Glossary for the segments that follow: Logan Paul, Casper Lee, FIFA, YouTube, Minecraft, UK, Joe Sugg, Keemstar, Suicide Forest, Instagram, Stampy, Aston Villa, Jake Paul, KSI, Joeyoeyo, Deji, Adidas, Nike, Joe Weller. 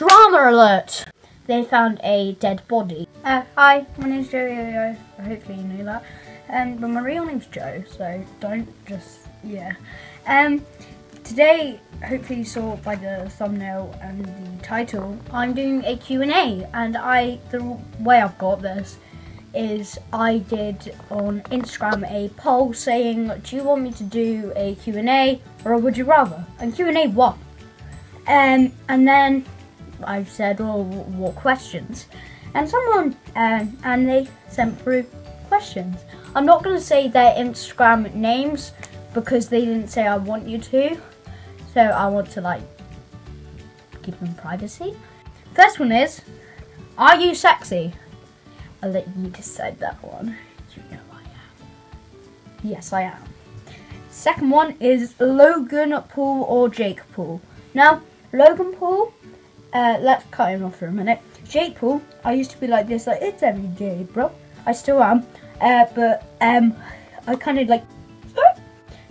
Drama alert! They found a dead body. Hi, my name's Joeyoeyo. Hopefully you knew that. But my real name's Joe, so don't just, yeah. Today, hopefully you saw by the thumbnail and the title, I'm doing a Q&A, and the way I've got this is I did on Instagram a poll saying, do you want me to do a Q&A or a would you rather? And Q&A won. And then I said, well, what questions? And someone, and they sent through questions. I'm not going to say their Instagram names because they didn't say I want you to. So I want to like give them privacy. First one is, are you sexy? I'll let you decide that one. You know I am. Yes, I am. Second one is Logan Paul or Jake Paul. Now, Logan Paul, let's cut him off for a minute. Jake Paul, I used to be like this, like, it's every day, bro. I still am. But I kind of like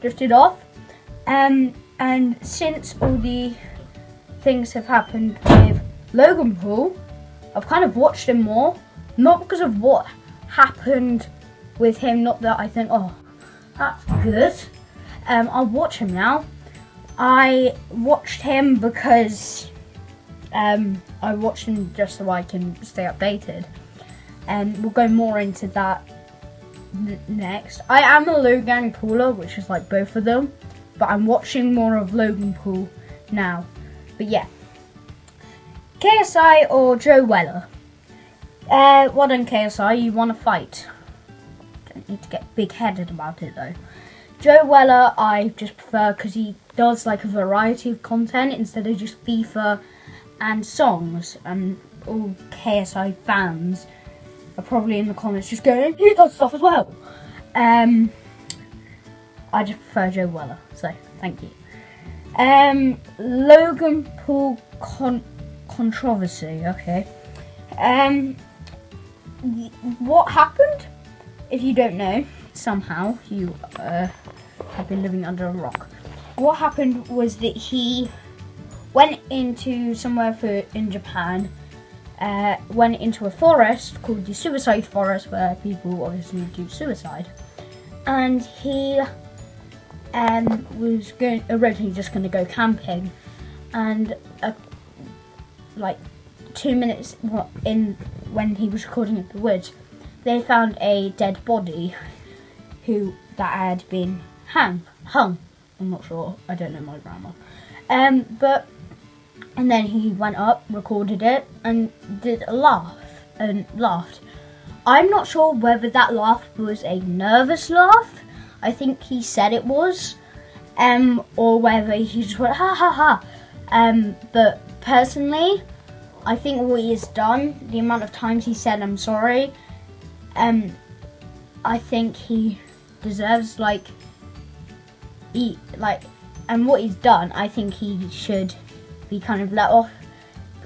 drifted off. And since all the things have happened with Logan Paul, I've kind of watched him more. Not because of what happened with him, not that I think, oh, that's good. I'll watch him now. I watched him because I watched him just so I can stay updated. And we'll go more into that next. I am a Logan Pauler, which is like both of them. But I'm watching more of Logan Paul now. But yeah. KSI or Joe Weller? Well done, KSI, you want to fight. Don't need to get big-headed about it, though. Joe Weller, I just prefer because he does, like, a variety of content instead of just FIFA and songs. And all KSI fans are probably in the comments just going, he does stuff as well. I just prefer Joe Weller, so thank you. Logan Paul controversy, okay. What happened? If you don't know, somehow you have been living under a rock. What happened was that he went into somewhere in Japan, went into a forest called the Suicide Forest, where people obviously do suicide, and he was originally just going to go camping, and like 2 minutes in when he was recording at the woods, they found a dead body that had been hung. I'm not sure, I don't know my grammar. And then he went up, recorded it, and did a laugh and laughed. I'm not sure whether that laugh was a nervous laugh, I think he said it was, or whether he just went ha ha ha. But personally, I think what he has done, the amount of times he said I'm sorry, I think he deserves and what he's done, I think he should be kind of let off,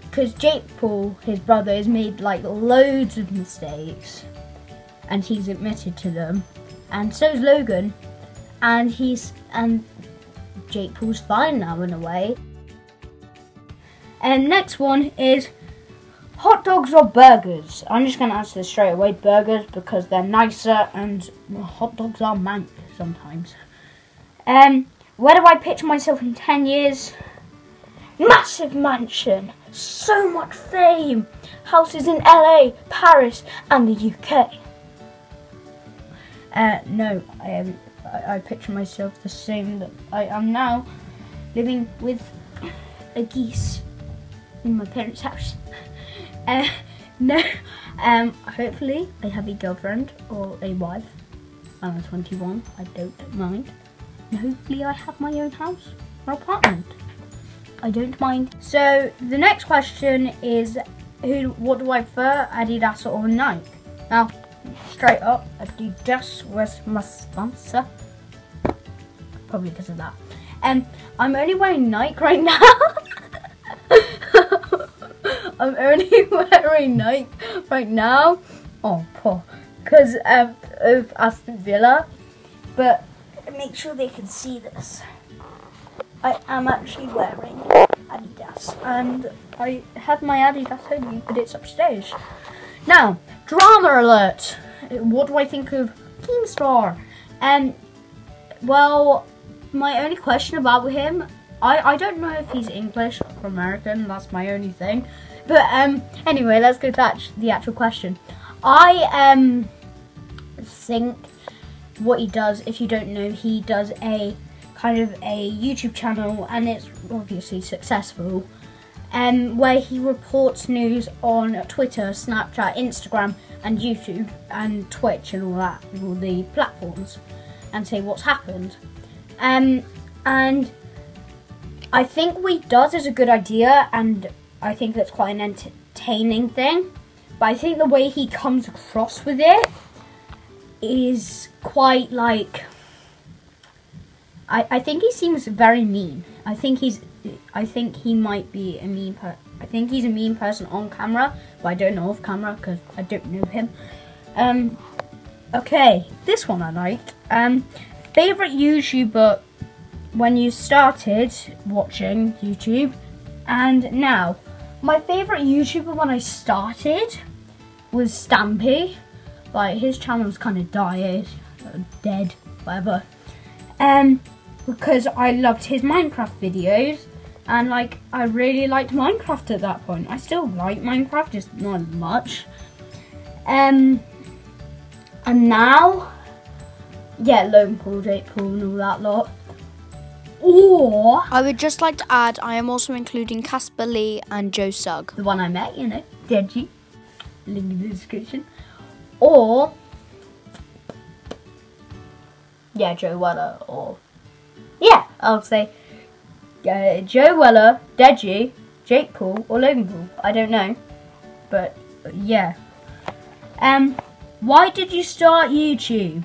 because Jake Paul, his brother, has made like loads of mistakes, and he's admitted to them, and so is Logan, and Jake Paul's fine now in a way. And next one is hot dogs or burgers. I'm just going to answer this straight away, burgers, because they're nicer and hot dogs are mank sometimes. Where do I picture myself in 10 years? Massive mansion, so much fame, houses in LA, Paris and the UK. No, I picture myself the same that I am now, living with a geese in my parents' house. No, hopefully I have a girlfriend or a wife. I'm 21, I don't mind. And hopefully I have my own house or apartment. I don't mind. So the next question is, what do I prefer, Adidas or Nike? Now, straight up, Adidas was my sponsor. Probably because of that. I'm only wearing Nike right now. I'm only wearing Nike right now. Oh, poor. Because of Aston Villa. But make sure they can see this. I am actually wearing Adidas. Adidas, and I have my Adidas hoodie, but it's upstairs. Now, drama alert! What do I think of Keemstar? Well, my only question about him, I don't know if he's English or American, that's my only thing. But anyway, let's go to the actual question. I think what he does, if you don't know, he does a kind of a YouTube channel, and it's obviously successful, where he reports news on Twitter, Snapchat, Instagram and YouTube and Twitch and all that, all the platforms, and say what's happened. And I think what he does is a good idea, and I think that's quite an entertaining thing, but I think the way he comes across with it is quite like, I think he seems very mean. I think he might be a mean person. I think he's a mean person on camera, but I don't know off camera because I don't know him. Okay, this one I like. Favorite YouTuber when you started watching YouTube and now. My favorite YouTuber when I started was Stampy. Like, his channel was kind of dead, whatever. Because I loved his Minecraft videos, and like, I really liked Minecraft at that point. I still like Minecraft, just not much. And now, yeah, Logan Paul, Jake Paul and all that lot. Or I would just like to add, I am also including Casper Lee and Joe Sugg. The one I met, you know, Deji. Link in the description. Or yeah, Joe Weller, or yeah, I'll say Joe Weller, Deji, Jake Paul, or Logan Paul. I don't know, but yeah. Why did you start YouTube?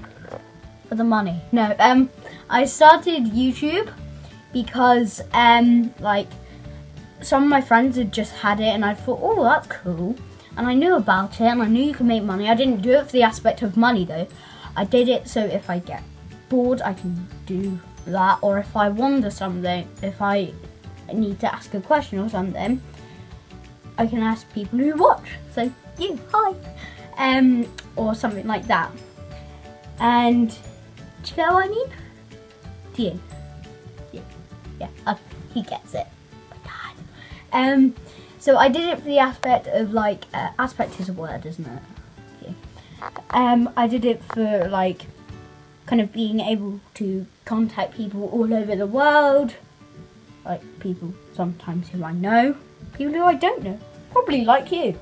For the money? No. I started YouTube because like, some of my friends had just had it, and I thought, oh, that's cool. And I knew about it, and I knew you could make money. I didn't do it for the aspect of money though. I did it so if I get bored I can do that, or if I wonder something, if I need to ask a question or something, I can ask people who watch. So you, hi, or something like that. And do you know what I mean? Do you? Yeah. He gets it. My dad. So I did it for the aspect of like, aspect is a word, isn't it? Yeah. I did it for like, kind of being able to contact people all over the world, like people sometimes who I know, people who I don't know, probably like you.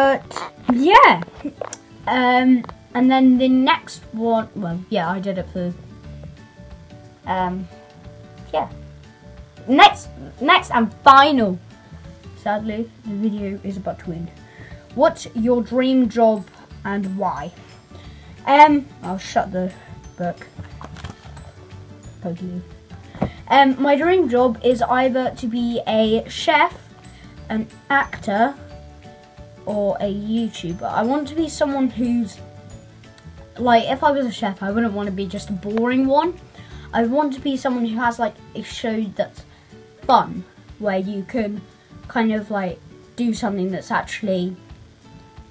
But yeah, and then the next one, well, yeah, I did it for, yeah. Next and final. Sadly, the video is about to end. What's your dream job and why? I'll shut the book. Pokey. My dream job is either to be a chef, an actor, or a YouTuber. I want to be someone who's like, if I was a chef, I wouldn't want to be just a boring one. I want to be someone who has like a show that's fun, where you can kind of like do something that's actually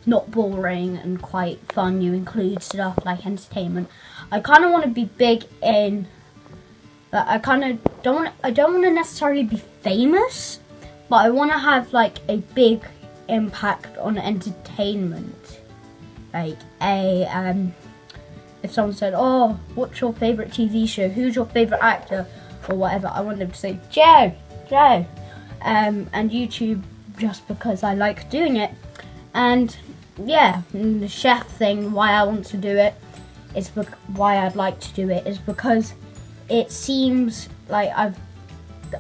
not boring and quite fun. You include stuff like entertainment. I kind of want to be big in, I kind of don't want to necessarily be famous, but I want to have like a big impact on entertainment. Like a if someone said, oh, what's your favorite TV show, who's your favorite actor or whatever, I want them to say Joe, and YouTube, just because I like doing it. And yeah, and the chef thing, why I want to do it, is why I'd like to do it, is because it seems like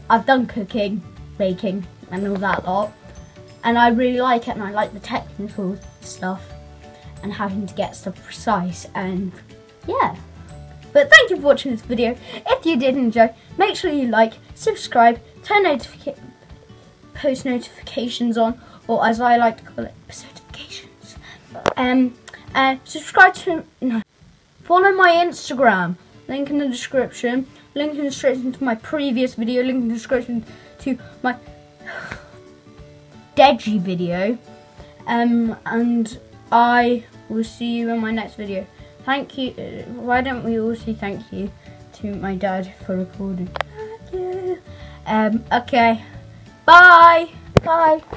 I've done cooking, baking and all that lot, and I really like it, and I like the technical stuff and having to get stuff precise, and yeah. But thank you for watching this video. If you did enjoy, make sure you like, subscribe, turn post notifications on, or as I like to call it, notifications. Subscribe to, no, follow my Instagram, link in the description. link in the description to my previous video, link in the description to my Deji video, and I will see you in my next video. Thank you, why don't we all say thank you to my dad for recording. Thank you. Okay, bye.